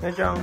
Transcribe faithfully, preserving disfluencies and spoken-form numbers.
那张。